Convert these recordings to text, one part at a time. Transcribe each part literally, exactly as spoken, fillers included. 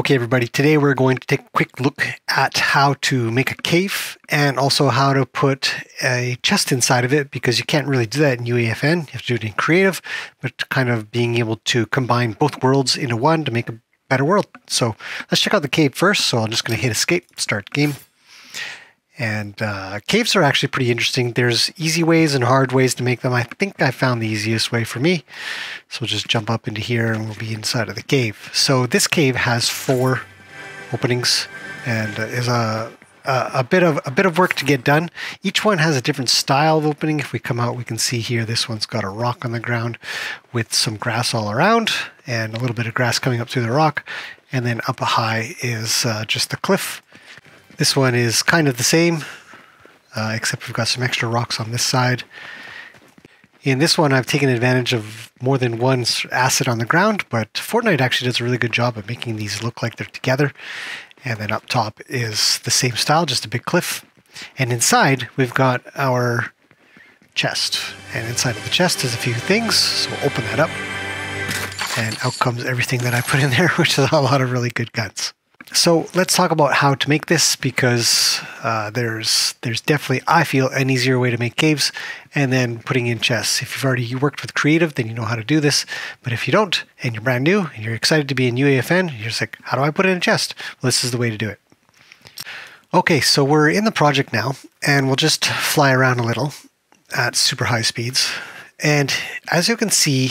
Okay, everybody, today we're going to take a quick look at how to make a cave and also how to put a chest inside of it, because you can't really do that in U E F N. You have to do it in creative, but kind of being able to combine both worlds into one to make a better world. So let's check out the cave first. So I'm just going to hit escape, start game. And uh, caves are actually pretty interesting. There's easy ways and hard ways to make them. I think I found the easiest way for me. So we'll just jump up into here and we'll be inside of the cave. So this cave has four openings and is a, a, a, bit of, a bit of work to get done. Each one has a different style of opening. If we come out, we can see here, this one's got a rock on the ground with some grass all around and a little bit of grass coming up through the rock. And then up high is uh, just the cliff. This one is kind of the same, uh, except we've got some extra rocks on this side. In this one, I've taken advantage of more than one asset on the ground, but Fortnite actually does a really good job of making these look like they're together. And then up top is the same style, just a big cliff. And inside, we've got our chest. And inside of the chest is a few things, so we'll open that up. And out comes everything that I put in there, which is a lot of really good guns. So let's talk about how to make this, because uh, there's there's definitely, I feel, an easier way to make caves and then putting in chests. If you've already worked with creative, then you know how to do this. But if you don't and you're brand new and you're excited to be in U E F N, you're just like, how do I put in a chest? Well, this is the way to do it. Okay, so we're in the project now and we'll just fly around a little at super high speeds. And as you can see,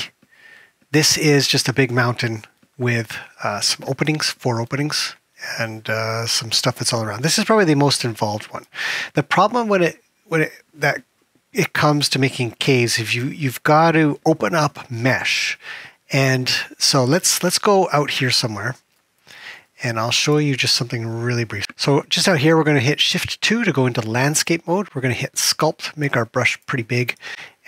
this is just a big mountain with uh, some openings, four openings. And uh, some stuff that's all around. This is probably the most involved one. The problem when it when it that it comes to making caves, if you you've got to open up mesh, and so let's let's go out here somewhere, and I'll show you just something really brief. So just out here, we're going to hit Shift two to go into landscape mode. We're going to hit Sculpt, make our brush pretty big,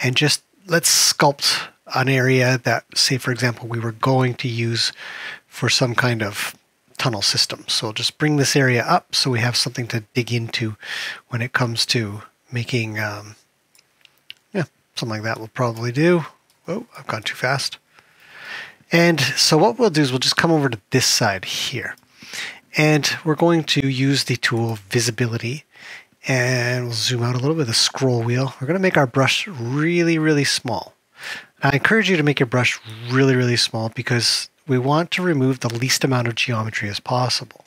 and just let's sculpt an area that, say for example, we were going to use for some kind of tunnel system. So we'll just bring this area up so we have something to dig into when it comes to making, um, yeah, something like that we'll probably do. Oh, I've gone too fast. And so what we'll do is we'll just come over to this side here. And we're going to use the tool visibility. And we'll zoom out a little bit with the scroll wheel. We're going to make our brush really, really small. I encourage you to make your brush really, really small, because we want to remove the least amount of geometry as possible.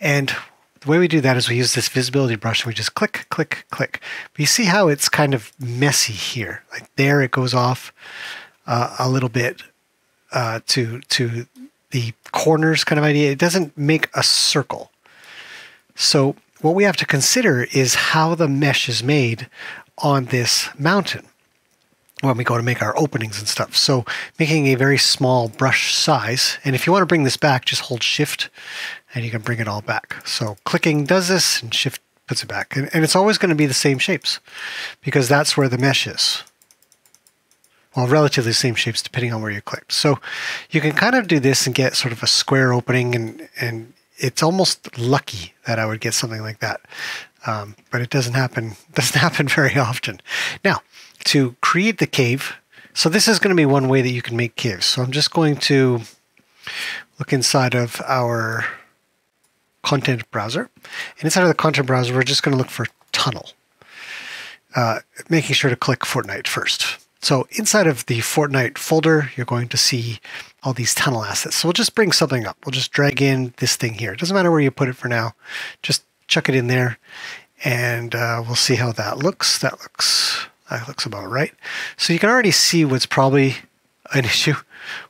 And the way we do that is we use this visibility brush and we just click, click, click. But you see how it's kind of messy here. Like there it goes off uh, a little bit uh, to, to the corners kind of idea. It doesn't make a circle. So what we have to consider is how the mesh is made on this mountain when we go to make our openings and stuff. So making a very small brush size, and if you want to bring this back, just hold Shift and you can bring it all back. So clicking does this and Shift puts it back. And, and it's always going to be the same shapes, because that's where the mesh is. Well, relatively the same shapes depending on where you click. So you can kind of do this and get sort of a square opening, and, and it's almost lucky that I would get something like that. Um, but it doesn't happen, doesn't happen very often. Now, to create the cave, so this is going to be one way that you can make caves. So I'm just going to look inside of our content browser. And inside of the content browser, we're just going to look for tunnel, uh, making sure to click Fortnite first. So inside of the Fortnite folder, you're going to see all these tunnel assets. So we'll just bring something up. We'll just drag in this thing here. It doesn't matter where you put it for now. Just chuck it in there, and uh, we'll see how that looks. That looks... That looks about right. So you can already see what's probably an issue.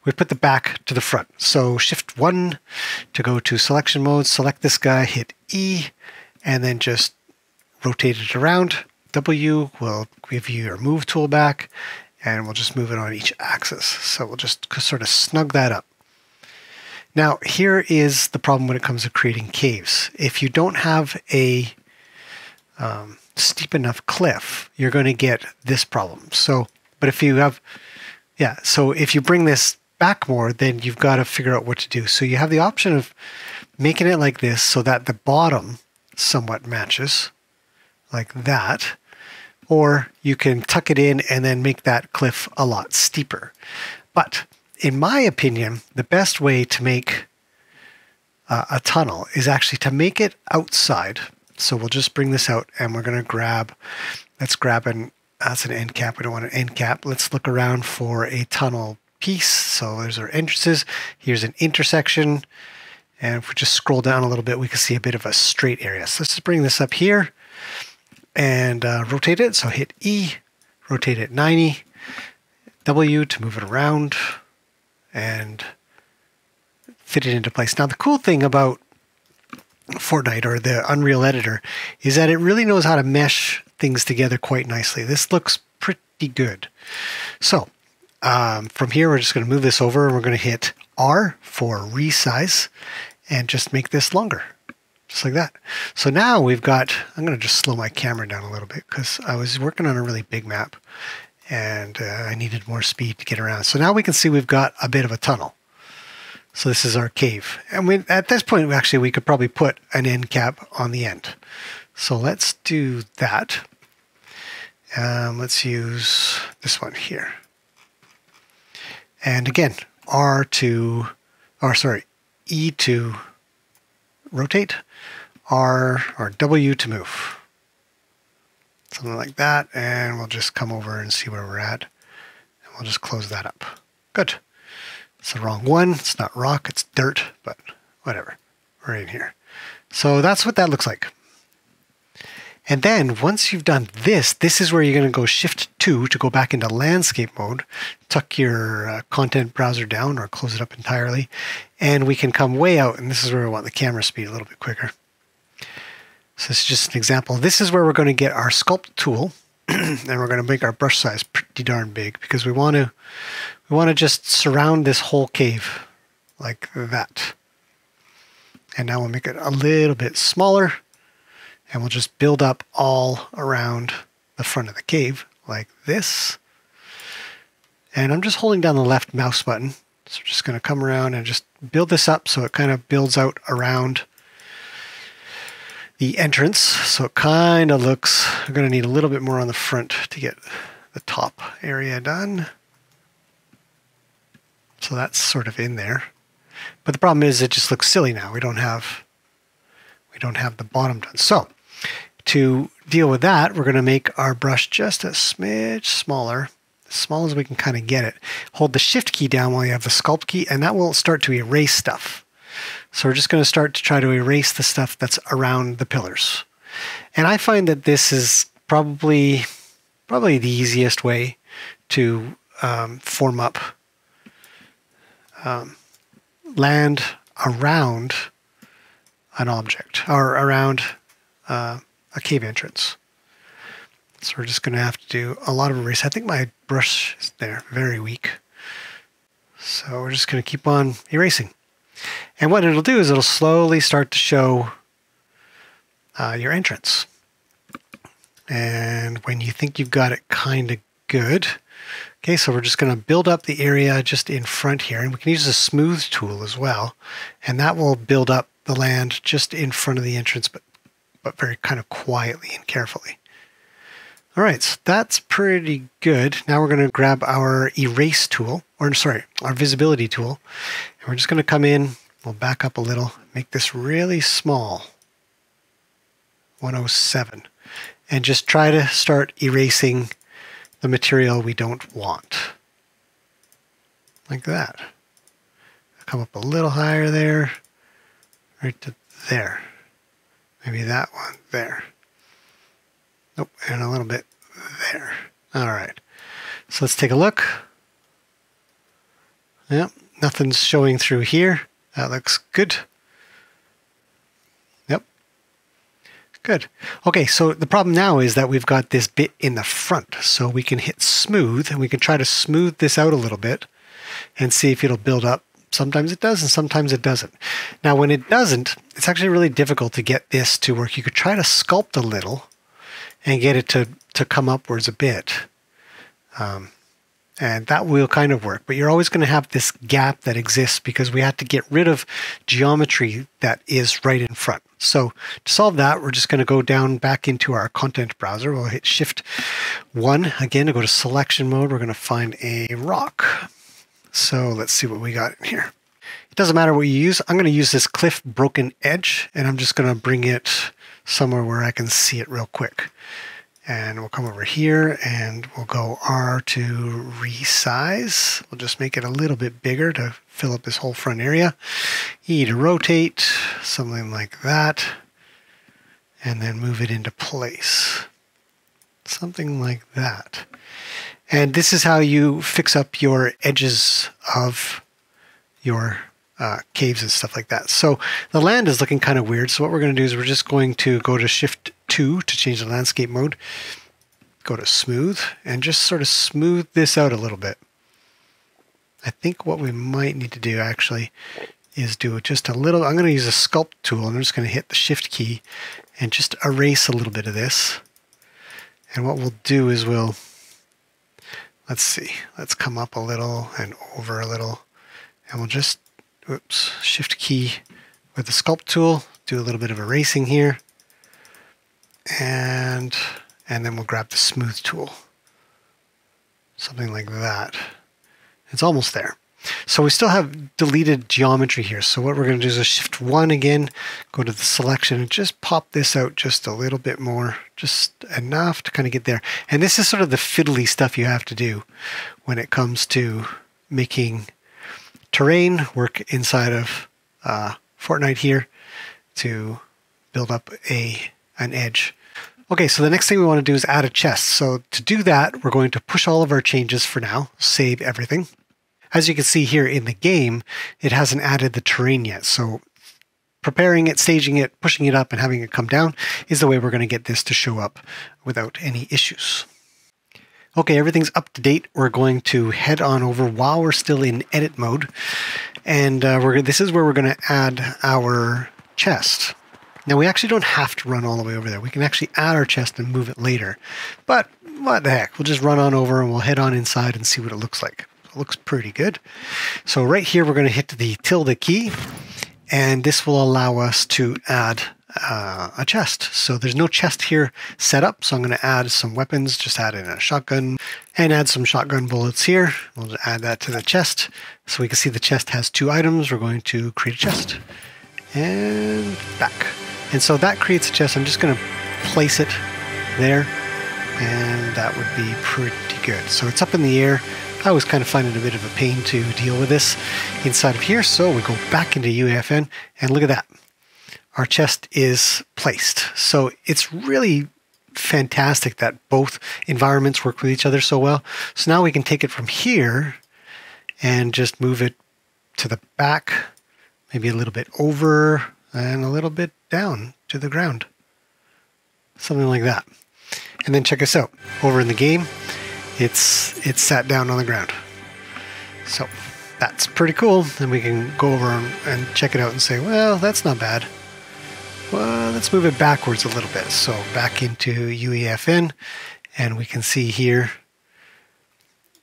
We put the back to the front. So Shift one to go to selection mode, select this guy, hit E, and then just rotate it around. W will give you your move tool back, and we'll just move it on each axis. So we'll just sort of snug that up. Now, here is the problem when it comes to creating caves. If you don't have a um, steep enough cliff, you're going to get this problem. So, but if you have, yeah, so if you bring this back more, then you've got to figure out what to do. So you have the option of making it like this so that the bottom somewhat matches, like that, or you can tuck it in and then make that cliff a lot steeper. But in my opinion, the best way to make uh, a tunnel is actually to make it outside. So we'll just bring this out and we're going to grab, let's grab an, that's an end cap. We don't want an end cap. Let's look around for a tunnel piece. So there's our entrances. Here's an intersection. And if we just scroll down a little bit, we can see a bit of a straight area. So let's just bring this up here and uh, rotate it. So hit E, rotate it ninety, W to move it around and fit it into place. Now, the cool thing about Fortnite or the Unreal Editor is that it really knows how to mesh things together quite nicely. This looks pretty good. So um, from here, we're just going to move this over and we're going to hit R for resize and just make this longer, just like that. So now we've got, I'm going to just slow my camera down a little bit because I was working on a really big map and uh, I needed more speed to get around. So now we can see we've got a bit of a tunnel. So this is our cave. And we, at this point, actually, we could probably put an end cap on the end. So let's do that. Um, let's use this one here. And again, R to, or sorry, E to rotate, R or W to move. Something like that. And we'll just come over and see where we're at. And we'll just close that up. Good. It's the wrong one. It's not rock, it's dirt, but whatever. We're in here. So that's what that looks like. And then once you've done this, this is where you're going to go Shift two to go back into landscape mode, tuck your uh, content browser down or close it up entirely, and we can come way out, and this is where we want the camera speed a little bit quicker. So this is just an example. This is where we're going to get our sculpt tool, and we're going to make our brush size pretty darn big because we want to we want to just surround this whole cave like that. And now we'll make it a little bit smaller. And we'll just build up all around the front of the cave like this. And I'm just holding down the left mouse button. So I'm just going to come around and just build this up so it kind of builds out around the entrance. So it kind of looks, I'm going to need a little bit more on the front to get the top area done. So that's sort of in there. But the problem is it just looks silly now. We don't have, we don't have the bottom done. So to deal with that, we're going to make our brush just a smidge smaller, as small as we can kind of get it. Hold the Shift key down while you have the Sculpt key, and that will start to erase stuff. So we're just going to start to try to erase the stuff that's around the pillars. And I find that this is probably, probably the easiest way to um, form up um, land around an object or around uh, a cave entrance. So we're just going to have to do a lot of erase. I think my brush is there, very weak. So we're just going to keep on erasing. And what it'll do is it'll slowly start to show uh, your entrance. And when you think you've got it kind of good, okay, so we're just going to build up the area just in front here. And we can use a smooth tool as well. And that will build up the land just in front of the entrance, but but very kind of quietly and carefully. All right, so that's pretty good. Now we're going to grab our erase tool, or sorry, our visibility tool, and we're just going to come in, we'll back up a little, make this really small, one oh seven, and just try to start erasing the material we don't want. Like that. Come up a little higher there. Right to there. Maybe that one there. Nope, and a little bit there. All right. So let's take a look. Yep, nothing's showing through here. That looks good. Yep. Good. Okay, so the problem now is that we've got this bit in the front. So we can hit smooth and we can try to smooth this out a little bit and see if it'll build up. Sometimes it does and sometimes it doesn't. Now, when it doesn't, it's actually really difficult to get this to work. You could try to sculpt a little and get it to, to come upwards a bit. Um, and that will kind of work. But you're always going to have this gap that exists because we have to get rid of geometry that is right in front. So to solve that, we're just going to go down back into our content browser. We'll hit Shift one again to go to selection mode. We're going to find a rock. So let's see what we got in here. It doesn't matter what you use. I'm going to use this cliff broken edge, and I'm just going to bring it somewhere where I can see it real quick. And we'll come over here and we'll go R to resize. We'll just make it a little bit bigger to fill up this whole front area. E to rotate, something like that. And then move it into place. Something like that. And this is how you fix up your edges of your uh, caves and stuff like that. So the land is looking kind of weird. So what we're going to do is we're just going to go to Shift two to change the landscape mode, go to smooth, and just sort of smooth this out a little bit. I think what we might need to do actually is do just a little, I'm going to use a sculpt tool, and I'm just going to hit the Shift key and just erase a little bit of this. And what we'll do is we'll, let's see, let's come up a little and over a little, and we'll just, oops, Shift key with the sculpt tool, do a little bit of erasing here. And and then we'll grab the smooth tool, something like that. It's almost there. So we still have deleted geometry here. So what we're going to do is a shift one again, go to the selection, and just pop this out just a little bit more, just enough to kind of get there. And this is sort of the fiddly stuff you have to do when it comes to making terrain work inside of uh, Fortnite here to build up a an edge. Okay, so the next thing we want to do is add a chest. So to do that, we're going to push all of our changes for now, save everything. As you can see here in the game, it hasn't added the terrain yet. So preparing it, staging it, pushing it up, and having it come down is the way we're going to get this to show up without any issues. Okay, everything's up to date. We're going to head on over while we're still in edit mode. And uh, we're, this is where we're going to add our chest. Now, we actually don't have to run all the way over there. We can actually add our chest and move it later. But what the heck, we'll just run on over and we'll head on inside and see what it looks like. It looks pretty good. So right here, we're going to hit the tilde key, and this will allow us to add uh, a chest. So there's no chest here set up, so I'm going to add some weapons, just add in a shotgun, and add some shotgun bullets here. We'll add that to the chest. So we can see the chest has two items. We're going to create a chest. And back. And so that creates a chest. I'm just going to place it there, and that would be pretty good. So it's up in the air. I always kind of find it a bit of a pain to deal with this inside of here. So we go back into U E F N, and look at that. Our chest is placed. So it's really fantastic that both environments work with each other so well. So now we can take it from here and just move it to the back, maybe a little bit over, and a little bit down to the ground. Something like that. And then check us out. Over in the game, it's it's sat down on the ground. So that's pretty cool. Then we can go over and, and check it out and say, well, that's not bad. Well, let's move it backwards a little bit. So back into U E F N, and we can see here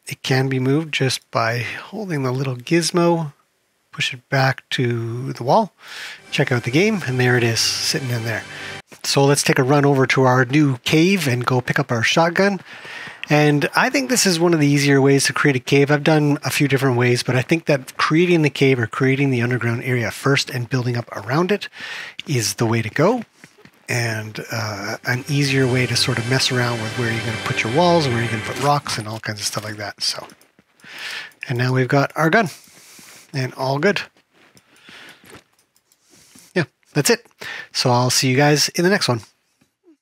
it can be moved just by holding the little gizmo. Push it back to the wall, check out the game, and there it is, sitting in there. So let's take a run over to our new cave and go pick up our shotgun. And I think this is one of the easier ways to create a cave. I've done a few different ways, but I think that creating the cave or creating the underground area first and building up around it is the way to go. And uh, an easier way to sort of mess around with where you're going to put your walls and where you're going to put rocks and all kinds of stuff like that. So, and now we've got our gun. And all good. Yeah, that's it. So I'll see you guys in the next one.